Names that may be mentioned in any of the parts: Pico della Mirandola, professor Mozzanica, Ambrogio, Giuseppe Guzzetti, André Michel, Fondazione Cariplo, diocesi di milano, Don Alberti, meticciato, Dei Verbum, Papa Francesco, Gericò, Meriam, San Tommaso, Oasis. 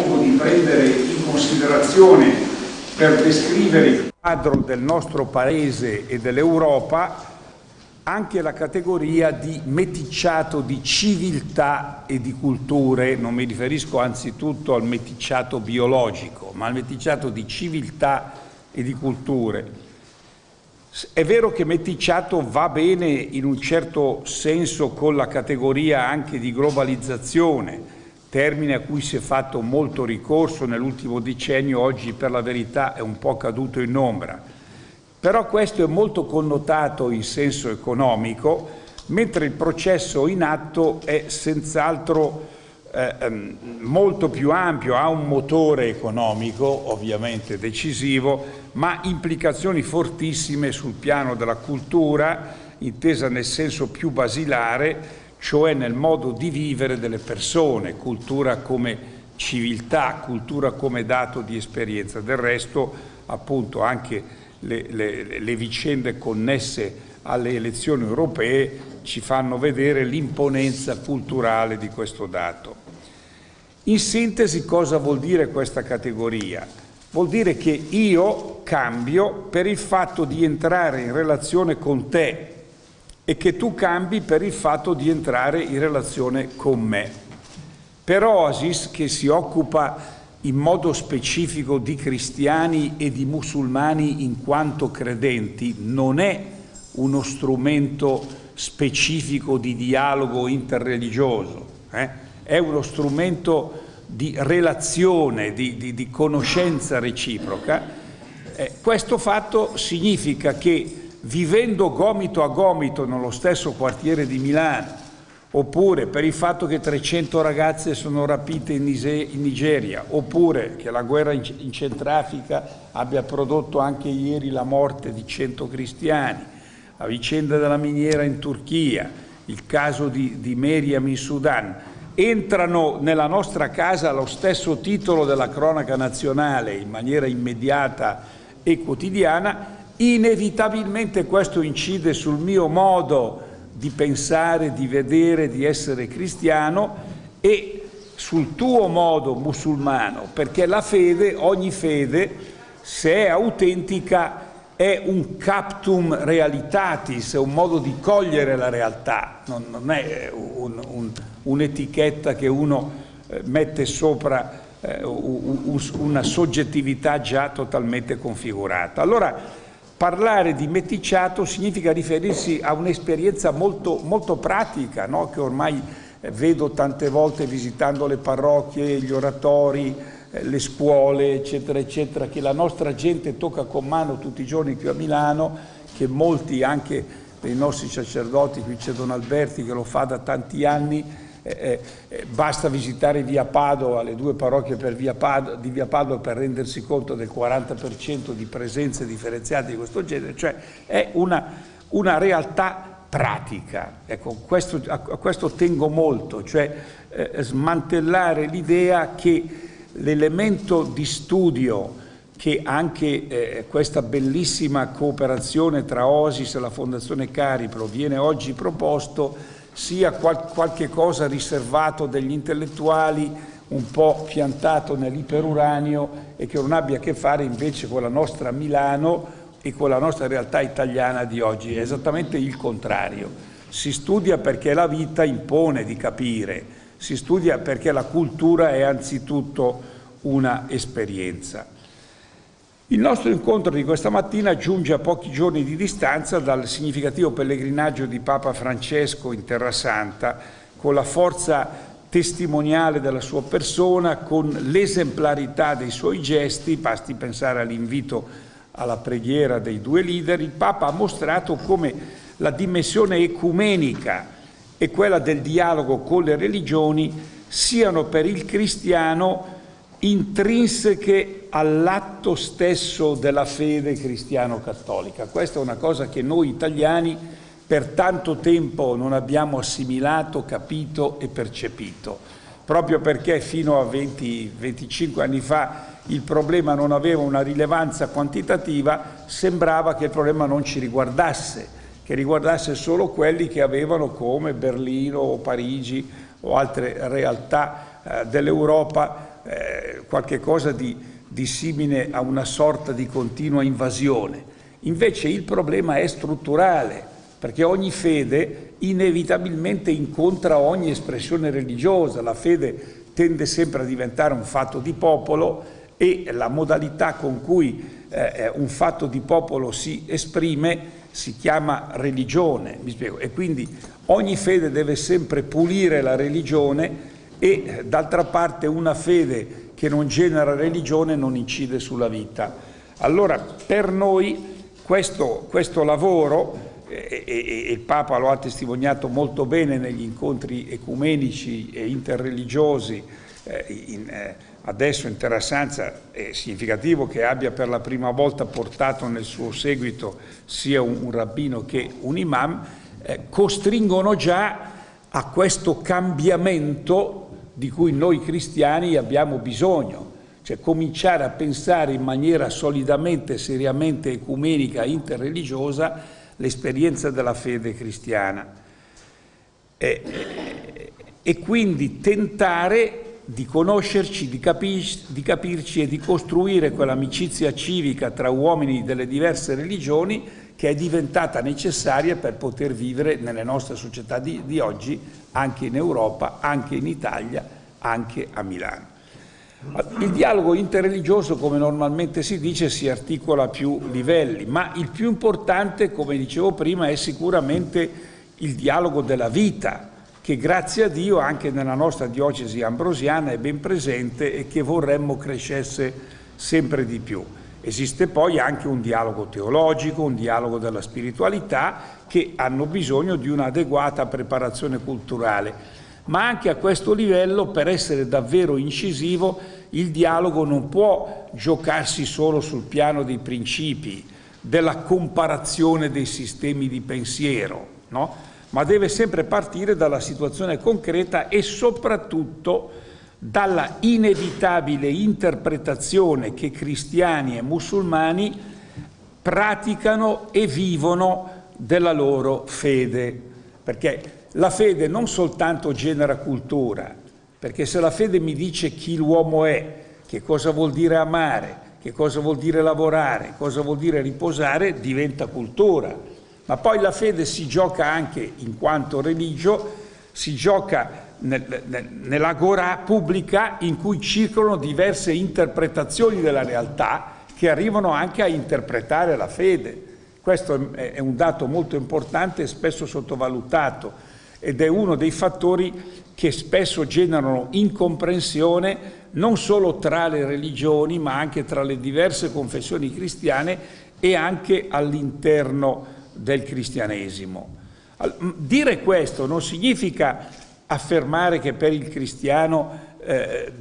propongo di prendere in considerazione per descrivere il quadro del nostro Paese e dell'Europa, anche la categoria di meticciato di civiltà e di culture. Non mi riferisco anzitutto al meticciato biologico, ma al meticciato di civiltà e di culture. È vero che meticciato va bene in un certo senso con la categoria anche di globalizzazione, termine a cui si è fatto molto ricorso nell'ultimo decennio, oggi per la verità è un po' caduto in ombra. Però questo è molto connotato in senso economico, mentre il processo in atto è senz'altro molto più ampio, ha un motore economico ovviamente decisivo, ma implicazioni fortissime sul piano della cultura, intesa nel senso più basilare, cioè nel modo di vivere delle persone, cultura come civiltà, cultura come dato di esperienza. Del resto, appunto, anche le vicende connesse alle elezioni europee ci fanno vedere l'imponenza culturale di questo dato. In sintesi, cosa vuol dire questa categoria? Vuol dire che io cambio per il fatto di entrare in relazione con te e che tu cambi per il fatto di entrare in relazione con me. Per Oasis, che si occupa in modo specifico di cristiani e di musulmani in quanto credenti, non è uno strumento specifico di dialogo interreligioso, è uno strumento di relazione, di conoscenza reciproca. Questo fatto significa che, vivendo gomito a gomito nello stesso quartiere di Milano, oppure per il fatto che 300 ragazze sono rapite in Nigeria, oppure che la guerra in Centrafrica abbia prodotto anche ieri la morte di 100 cristiani, la vicenda della miniera in Turchia, il caso di Meriam in Sudan, entrano nella nostra casa allo stesso titolo della cronaca nazionale in maniera immediata e quotidiana, inevitabilmente questo incide sul mio modo di pensare, di vedere, di essere cristiano, e sul tuo modo musulmano, perché la fede, ogni fede, se è autentica, è un captum realitatis, è un modo di cogliere la realtà, non è un'etichetta che uno mette sopra una soggettività già totalmente configurata. Allora, parlare di meticciato significa riferirsi a un'esperienza molto, molto pratica, no? Che ormai vedo tante volte visitando le parrocchie, gli oratori, le scuole, eccetera, eccetera, che la nostra gente tocca con mano tutti i giorni qui a Milano, che molti anche dei nostri sacerdoti, qui c'è Don Alberti che lo fa da tanti anni, basta visitare via Padova, le due parrocchie di via Padova, per rendersi conto del 40% di presenze differenziate di questo genere. Cioè è una realtà pratica. Ecco, a questo tengo molto, cioè smantellare l'idea che l'elemento di studio che anche questa bellissima cooperazione tra Oasis e la Fondazione Cariplo viene oggi proposto sia qualche cosa riservato degli intellettuali, un po' piantato nell'iperuranio, e che non abbia a che fare invece con la nostra Milano e con la nostra realtà italiana di oggi. È esattamente il contrario. Si studia perché la vita impone di capire, si studia perché la cultura è anzitutto una esperienza. Il nostro incontro di questa mattina giunge a pochi giorni di distanza dal significativo pellegrinaggio di Papa Francesco in Terra Santa, con la forza testimoniale della sua persona, con l'esemplarità dei suoi gesti. Basti pensare all'invito alla preghiera dei due leader. Il Papa ha mostrato come la dimensione ecumenica e quella del dialogo con le religioni siano per il cristiano intrinseche all'atto stesso della fede cristiano-cattolica. Questa è una cosa che noi italiani per tanto tempo non abbiamo assimilato, capito e percepito, proprio perché fino a 20-25 anni fa il problema non aveva una rilevanza quantitativa, sembrava che il problema non ci riguardasse, che riguardasse solo quelli che avevano come Berlino o Parigi o altre realtà dell'Europa qualche cosa di simile a una sorta di continua invasione. Invece il problema è strutturale, perché ogni fede inevitabilmente incontra ogni espressione religiosa. La fede tende sempre a diventare un fatto di popolo, e la modalità con cui un fatto di popolo si esprime si chiama religione, mi spiego. E quindi ogni fede deve sempre pulire la religione, e d'altra parte una fede che non genera religione non incide sulla vita. Allora per noi questo lavoro, e il Papa lo ha testimoniato molto bene negli incontri ecumenici e interreligiosi, adesso in Terra Santa è significativo che abbia per la prima volta portato nel suo seguito sia un rabbino che un imam, costringono già a questo cambiamento di cui noi cristiani abbiamo bisogno, cioè cominciare a pensare in maniera solidamente, seriamente ecumenica, interreligiosa, l'esperienza della fede cristiana, e quindi tentare di conoscerci, di capirci e di costruire quell'amicizia civica tra uomini delle diverse religioni che è diventata necessaria per poter vivere nelle nostre società di oggi, anche in Europa, anche in Italia, anche a Milano. Il dialogo interreligioso, come normalmente si dice, si articola a più livelli, ma il più importante, come dicevo prima, è sicuramente il dialogo della vita, che grazie a Dio anche nella nostra diocesi ambrosiana è ben presente e che vorremmo crescesse sempre di più. Esiste poi anche un dialogo teologico, un dialogo della spiritualità, che hanno bisogno di un'adeguata preparazione culturale. Ma anche a questo livello, per essere davvero incisivo, il dialogo non può giocarsi solo sul piano dei principi, della comparazione dei sistemi di pensiero, no? Ma deve sempre partire dalla situazione concreta e soprattutto dalla inevitabile interpretazione che cristiani e musulmani praticano e vivono della loro fede, perché la fede non soltanto genera cultura, perché se la fede mi dice chi l'uomo è, che cosa vuol dire amare, che cosa vuol dire lavorare, cosa vuol dire riposare, diventa cultura. Ma poi la fede si gioca anche, in quanto religio, si gioca nell'agorà pubblica in cui circolano diverse interpretazioni della realtà che arrivano anche a interpretare la fede. Questo è un dato molto importante e spesso sottovalutato, ed è uno dei fattori che spesso generano incomprensione non solo tra le religioni, ma anche tra le diverse confessioni cristiane e anche all'interno del cristianesimo. Dire questo non significa affermare che per il cristiano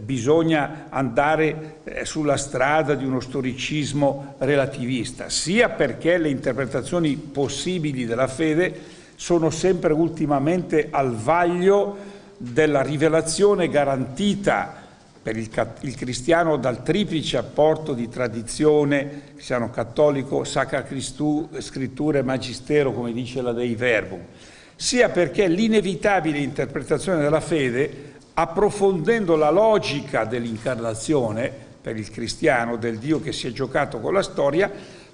bisogna andare sulla strada di uno storicismo relativista, sia perché le interpretazioni possibili della fede sono sempre ultimamente al vaglio della rivelazione garantita per il cristiano dal triplice apporto di tradizione, cristiano cattolico, sacra scrittura e magistero, come dice la Dei Verbum, sia perché l'inevitabile interpretazione della fede, approfondendo la logica dell'incarnazione per il cristiano, del Dio che si è giocato con la storia,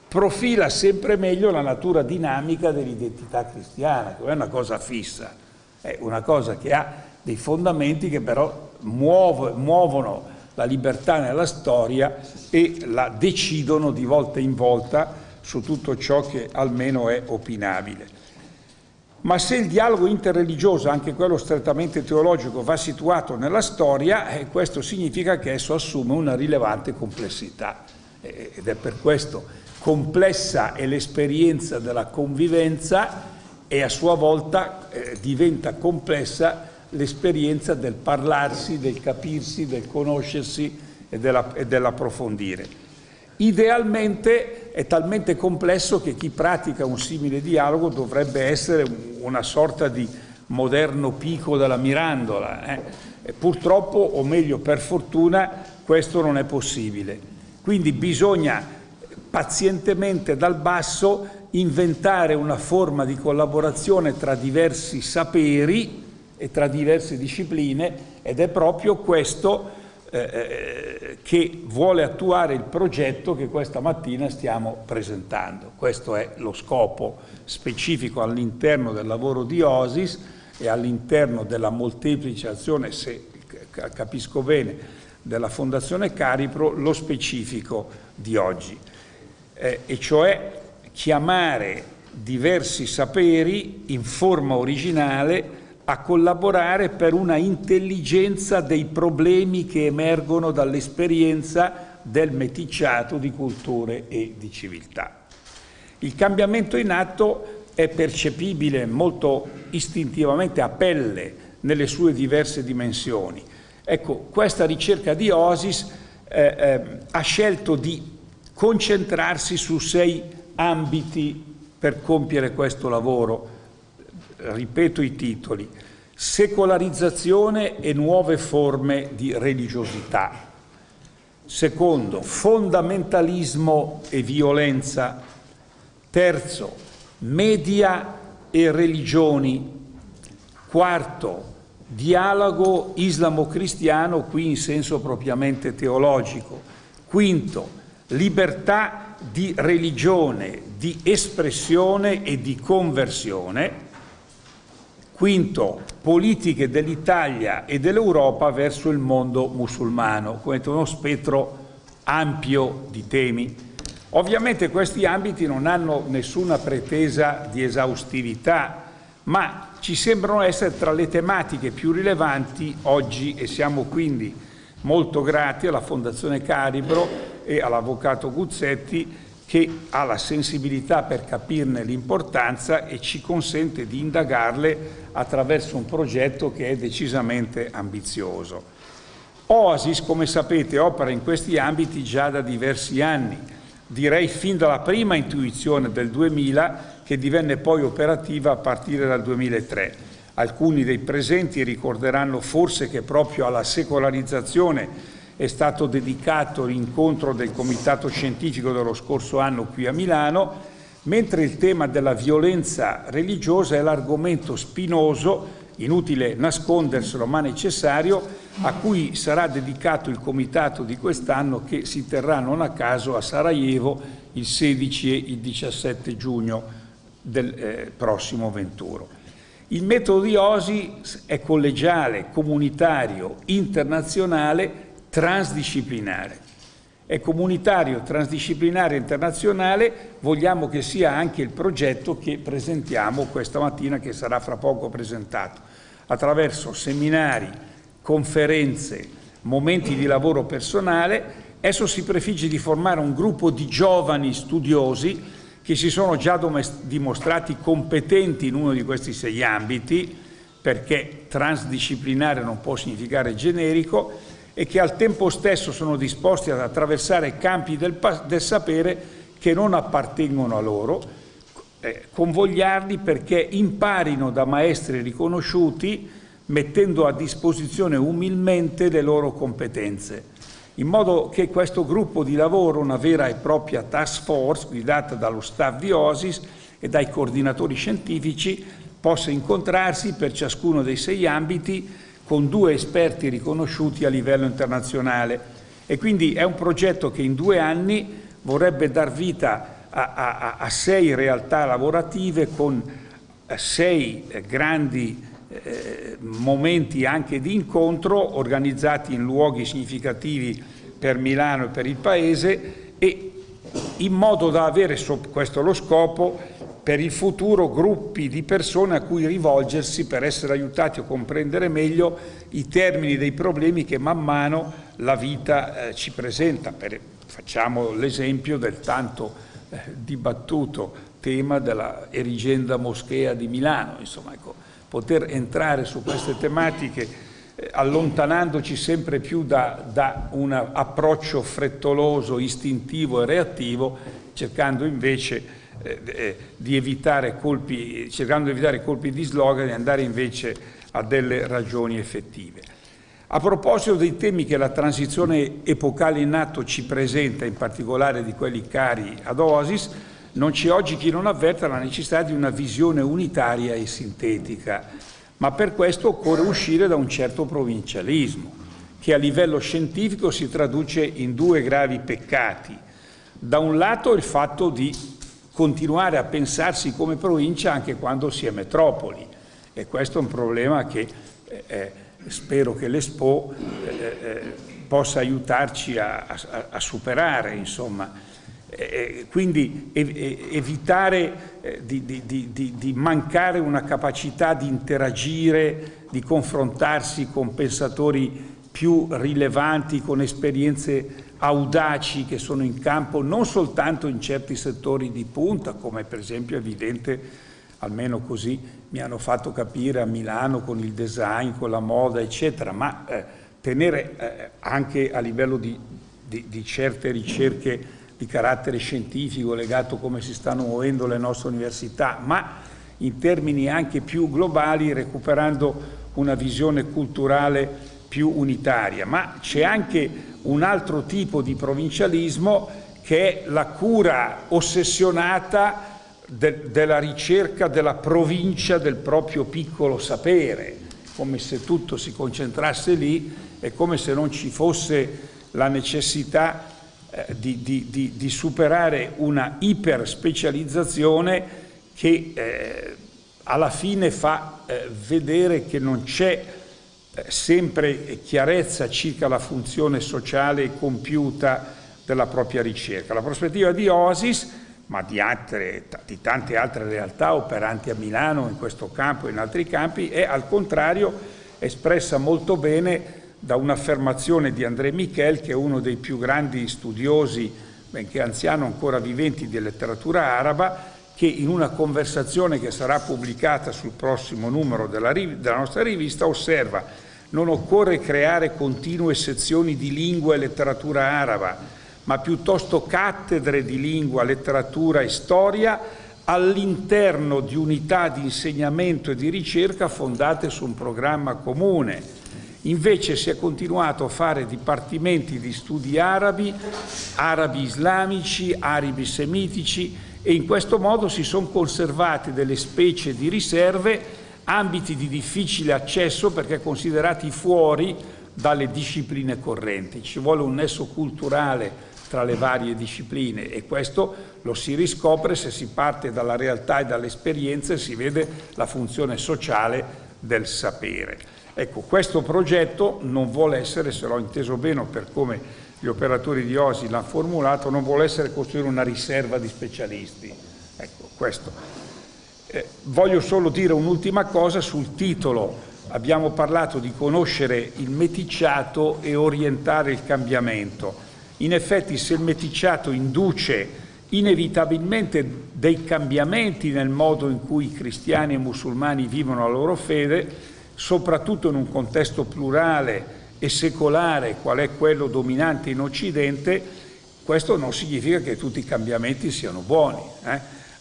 profila sempre meglio la natura dinamica dell'identità cristiana, che non è una cosa fissa, è una cosa che ha dei fondamenti che però muovono la libertà nella storia e la decidono di volta in volta su tutto ciò che almeno è opinabile. Ma se il dialogo interreligioso, anche quello strettamente teologico, va situato nella storia, questo significa che esso assume una rilevante complessità, ed è per questo complessa è l'esperienza della convivenza, e a sua volta diventa complessa l'esperienza del parlarsi, del capirsi, del conoscersi e dell'approfondire. Idealmente è talmente complesso che chi pratica un simile dialogo dovrebbe essere una sorta di moderno Pico della Mirandola. E purtroppo, o meglio per fortuna, questo non è possibile. Quindi bisogna pazientemente dal basso inventare una forma di collaborazione tra diversi saperi e tra diverse discipline, ed è proprio questo che vuole attuare il progetto che questa mattina stiamo presentando. Questo è lo scopo specifico all'interno del lavoro di Oasis e all'interno della molteplice azione, se capisco bene, della Fondazione Cariplo, lo specifico di oggi, e cioè chiamare diversi saperi in forma originale a collaborare per una intelligenza dei problemi che emergono dall'esperienza del meticciato di culture e di civiltà. Il cambiamento in atto è percepibile molto istintivamente a pelle nelle sue diverse dimensioni. Ecco, questa ricerca di Oasis ha scelto di concentrarsi su 6 ambiti per compiere questo lavoro. Ripeto i titoli: secolarizzazione e nuove forme di religiosità; secondo, fondamentalismo e violenza; terzo, media e religioni; quarto, dialogo islamo-cristiano, qui in senso propriamente teologico; quinto, libertà di religione, di espressione e di conversione; quinto, politiche dell'Italia e dell'Europa verso il mondo musulmano, come uno spettro ampio di temi. Ovviamente questi ambiti non hanno nessuna pretesa di esaustività, ma ci sembrano essere tra le tematiche più rilevanti oggi, e siamo quindi molto grati alla Fondazione Cariplo e all'Avvocato Guzzetti, che ha la sensibilità per capirne l'importanza e ci consente di indagarle attraverso un progetto che è decisamente ambizioso. Oasis, come sapete, opera in questi ambiti già da diversi anni, direi fin dalla prima intuizione del 2000, che divenne poi operativa a partire dal 2003. Alcuni dei presenti ricorderanno forse che proprio alla secolarizzazione è stato dedicato l'incontro del Comitato Scientifico dello scorso anno qui a Milano, mentre il tema della violenza religiosa è l'argomento spinoso, inutile nasconderselo ma necessario, a cui sarà dedicato il Comitato di quest'anno, che si terrà non a caso a Sarajevo il 16 e il 17 giugno del prossimo 21. Il metodo di Oasis è collegiale, comunitario, internazionale, transdisciplinare. È comunitario, transdisciplinare e internazionale, vogliamo che sia anche il progetto che presentiamo questa mattina, che sarà fra poco presentato, attraverso seminari, conferenze, momenti di lavoro personale. Esso si prefigge di formare un gruppo di giovani studiosi che si sono già dimostrati competenti in uno di questi 6 ambiti, perché transdisciplinare non può significare generico, e che al tempo stesso sono disposti ad attraversare campi del sapere che non appartengono a loro, convogliarli perché imparino da maestri riconosciuti, mettendo a disposizione umilmente le loro competenze, in modo che questo gruppo di lavoro, una vera e propria task force guidata dallo staff di Oasis e dai coordinatori scientifici, possa incontrarsi per ciascuno dei 6 ambiti con 2 esperti riconosciuti a livello internazionale. E quindi è un progetto che in 2 anni vorrebbe dar vita a 6 realtà lavorative, con 6 grandi momenti anche di incontro, organizzati in luoghi significativi per Milano e per il Paese, e in modo da avere, questo è lo scopo, per il futuro gruppi di persone a cui rivolgersi per essere aiutati a comprendere meglio i termini dei problemi che man mano la vita ci presenta. Facciamo l'esempio del tanto dibattuto tema della erigenda moschea di Milano. Insomma, ecco, poter entrare su queste tematiche allontanandoci sempre più da un approccio frettoloso, istintivo e reattivo, cercando invece di evitare colpi di slogan e andare invece a delle ragioni effettive. A proposito dei temi che la transizione epocale in atto ci presenta, in particolare di quelli cari ad Oasis, non c'è oggi chi non avverta la necessità di una visione unitaria e sintetica, ma per questo occorre uscire da un certo provincialismo che a livello scientifico si traduce in due gravi peccati. Da un lato il fatto di continuare a pensarsi come provincia anche quando si è metropoli, e questo è un problema che spero che l'Expo possa aiutarci a superare, insomma. Quindi evitare di mancare una capacità di interagire, di confrontarsi con pensatori più rilevanti, con esperienze audaci che sono in campo non soltanto in certi settori di punta, come per esempio è evidente, almeno così mi hanno fatto capire a Milano, con il design, con la moda eccetera, ma tenere anche a livello di certe ricerche di carattere scientifico legato a come si stanno muovendo le nostre università, ma in termini anche più globali, recuperando una visione culturale più unitaria. Ma c'è anche un altro tipo di provincialismo, che è la cura ossessionata della ricerca della provincia, del proprio piccolo sapere, come se tutto si concentrasse lì e come se non ci fosse la necessità di superare una iperspecializzazione che alla fine fa vedere che non c'è sempre chiarezza circa la funzione sociale compiuta della propria ricerca. La prospettiva di Oasis, ma di tante altre realtà operanti a Milano in questo campo e in altri campi, è al contrario espressa molto bene da un'affermazione di André Michel, che è uno dei più grandi studiosi, benché anziano ancora viventi, di letteratura araba, che in una conversazione che sarà pubblicata sul prossimo numero della nostra rivista osserva: non occorre creare continue sezioni di lingua e letteratura araba, ma piuttosto cattedre di lingua, letteratura e storia all'interno di unità di insegnamento e di ricerca fondate su un programma comune. Invece si è continuato a fare dipartimenti di studi arabi, arabi islamici, arabi semitici, e in questo modo si sono conservate delle specie di riserve, ambiti di difficile accesso perché considerati fuori dalle discipline correnti. Ci vuole un nesso culturale tra le varie discipline, e questo lo si riscopre se si parte dalla realtà e dalle esperienze e si vede la funzione sociale del sapere. Ecco, questo progetto non vuole essere, se l'ho inteso bene per come gli operatori di Oasis l'hanno formulato, non vuole essere costruire una riserva di specialisti. Ecco, questo. Voglio solo dire un'ultima cosa sul titolo. Abbiamo parlato di conoscere il meticciato e orientare il cambiamento. In effetti, se il meticciato induce inevitabilmente dei cambiamenti nel modo in cui i cristiani e musulmani vivono la loro fede, soprattutto in un contesto plurale e secolare qual è quello dominante in Occidente, questo non significa che tutti i cambiamenti siano buoni.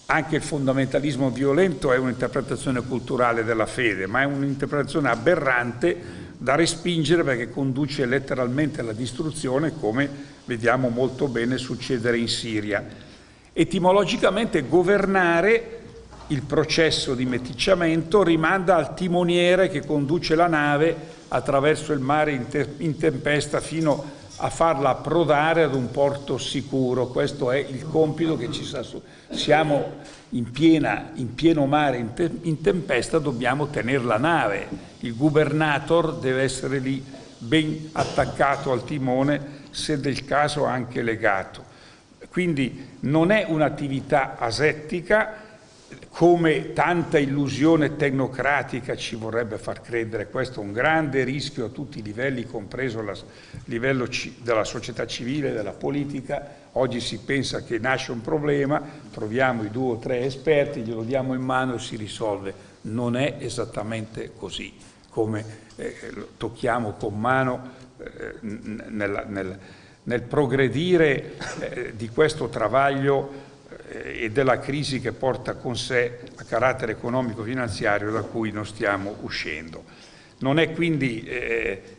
Anche il fondamentalismo violento è un'interpretazione culturale della fede, ma è un'interpretazione aberrante da respingere, perché conduce letteralmente alla distruzione, come vediamo molto bene succedere in Siria. Etimologicamente, governare il processo di meticciamento rimanda al timoniere che conduce la nave attraverso il mare in tempesta fino a farla approdare ad un porto sicuro. Questo è il compito che ci sta su. Siamo in pieno mare in tempesta, dobbiamo tenere la nave. Il governator deve essere lì ben attaccato al timone, se del caso anche legato. Quindi non è un'attività asettica, come tanta illusione tecnocratica ci vorrebbe far credere. Questo è un grande rischio a tutti i livelli, compreso il livello della società civile, della politica. Oggi si pensa che nasce un problema, troviamo i 2 o 3 esperti, glielo diamo in mano e si risolve. Non è esattamente così, come tocchiamo con mano nel progredire di questo travaglio e della crisi che porta con sé a carattere economico-finanziario, da cui non stiamo uscendo. Non è quindi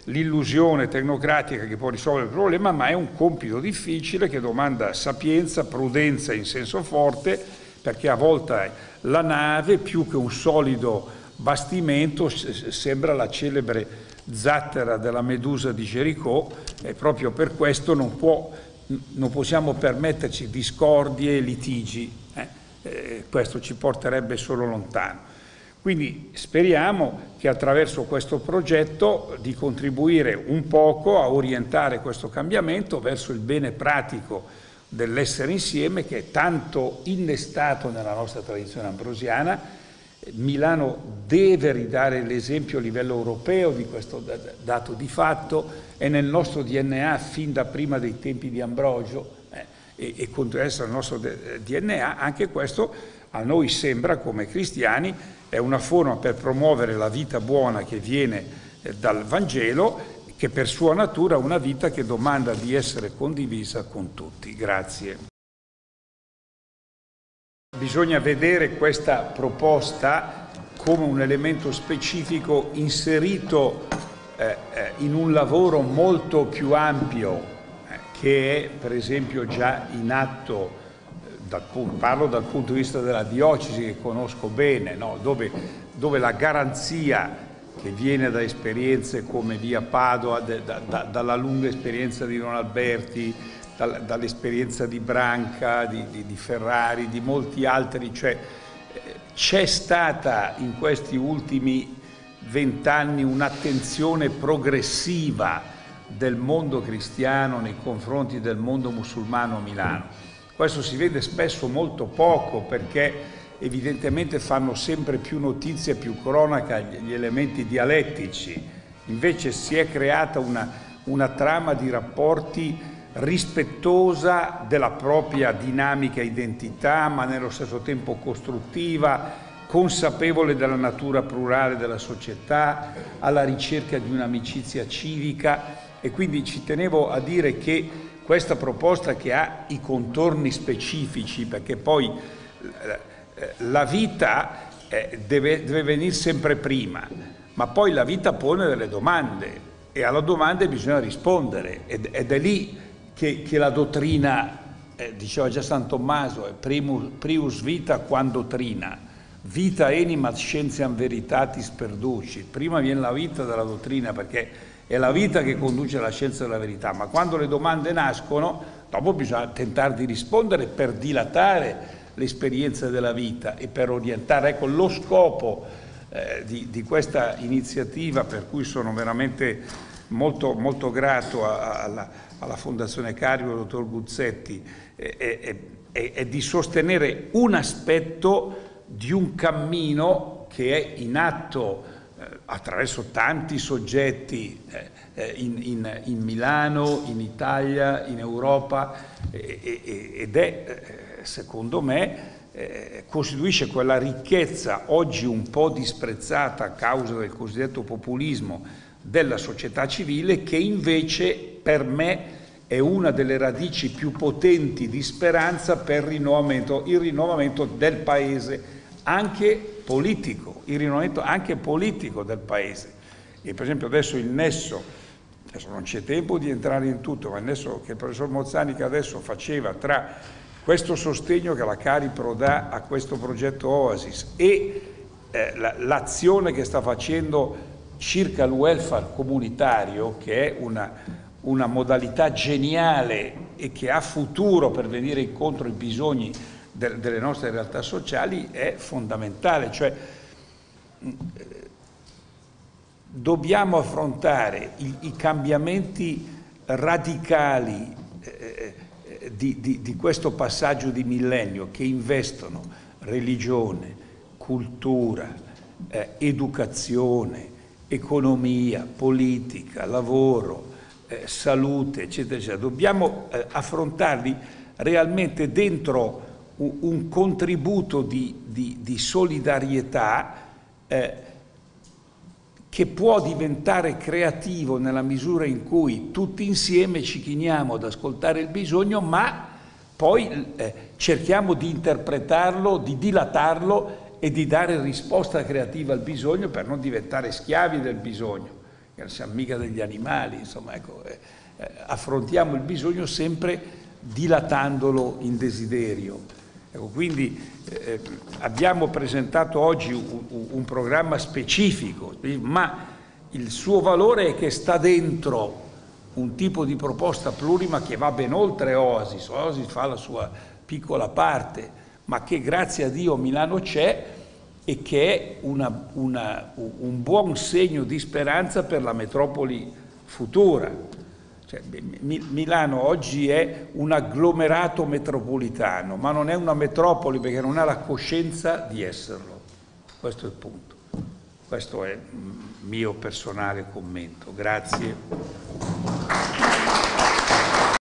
l'illusione tecnocratica che può risolvere il problema, ma è un compito difficile che domanda sapienza, prudenza in senso forte, perché a volte la nave, più che un solido bastimento, sembra la celebre zattera della medusa di Gericò, e proprio per questo non possiamo permetterci discordie e litigi, questo ci porterebbe solo lontano. Quindi speriamo che attraverso questo progetto di contribuire un poco a orientare questo cambiamento verso il bene pratico dell'essere insieme, che è tanto innestato nella nostra tradizione ambrosiana. Milano deve ridare l'esempio a livello europeo di questo dato di fatto, è nel nostro DNA fin da prima dei tempi di Ambrogio e continua ad essere il nostro DNA. Anche questo a noi sembra, come cristiani, è una forma per promuovere la vita buona che viene dal Vangelo, che per sua natura è una vita che domanda di essere condivisa con tutti. Grazie. Bisogna vedere questa proposta come un elemento specifico inserito in un lavoro molto più ampio che è per esempio già in atto, parlo dal punto di vista della diocesi che conosco bene, no? dove la garanzia che viene da esperienze come via Padova, dalla lunga esperienza di Don Alberti, dall'esperienza di Branca, di Ferrari, di molti altri, cioè c'è stata in questi ultimi 20 anni un'attenzione progressiva del mondo cristiano nei confronti del mondo musulmano a Milano. Questo si vede spesso molto poco, perché evidentemente fanno sempre più notizia, più cronaca gli elementi dialettici. Invece si è creata una trama di rapporti rispettosa della propria dinamica identità, ma nello stesso tempo costruttiva, consapevole della natura plurale della società, alla ricerca di un'amicizia civica. E quindi ci tenevo a dire che questa proposta, che ha i contorni specifici, perché poi la vita deve venire sempre prima, ma poi la vita pone delle domande e alla domanda bisogna rispondere, ed è lì che la dottrina, diceva già San Tommaso, è prius vita quam dottrina, vita enima scientiam veritatis perduci. Prima viene la vita della dottrina, perché è la vita che conduce alla scienza della verità, ma quando le domande nascono, dopo bisogna tentare di rispondere per dilatare l'esperienza della vita e per orientare. Ecco lo scopo di questa iniziativa, per cui sono veramente molto, molto grato alla Fondazione Cariplo, al dottor Guzzetti, è di sostenere un aspetto di un cammino che è in atto attraverso tanti soggetti in Milano, in Italia, in Europa, ed è, secondo me, costituisce quella ricchezza oggi un po' disprezzata a causa del cosiddetto populismo della società civile, che invece per me è una delle radici più potenti di speranza per il rinnovamento del Paese, anche politico, il rinnovamento anche politico del Paese. E per esempio adesso il nesso, adesso non c'è tempo di entrare in tutto, ma il nesso che il professor Mozzanica adesso faceva tra questo sostegno che la Cariplo dà a questo progetto Oasis e l'azione che sta facendo circa il welfare comunitario, che è una modalità geniale e che ha futuro per venire incontro ai bisogni delle nostre realtà sociali, è fondamentale. Cioè dobbiamo affrontare i cambiamenti radicali di questo passaggio di millennio, che investono religione, cultura, educazione, economia, politica, lavoro, salute, eccetera, eccetera. Dobbiamo affrontarli realmente dentro un contributo di solidarietà che può diventare creativo nella misura in cui tutti insieme ci chiniamo ad ascoltare il bisogno, ma poi cerchiamo di interpretarlo, di dilatarlo e di dare risposta creativa al bisogno, per non diventare schiavi del bisogno, che non siamo mica degli animali, insomma. Ecco, affrontiamo il bisogno sempre dilatandolo in desiderio. Ecco, quindi abbiamo presentato oggi un programma specifico, ma il suo valore è che sta dentro un tipo di proposta plurima che va ben oltre Oasis. Oasis fa la sua piccola parte, ma che grazie a Dio Milano c'è e che è un buon segno di speranza per la metropoli futura. Cioè, Milano oggi è un agglomerato metropolitano, ma non è una metropoli perché non ha la coscienza di esserlo. Questo è il punto. Questo è il mio personale commento. Grazie.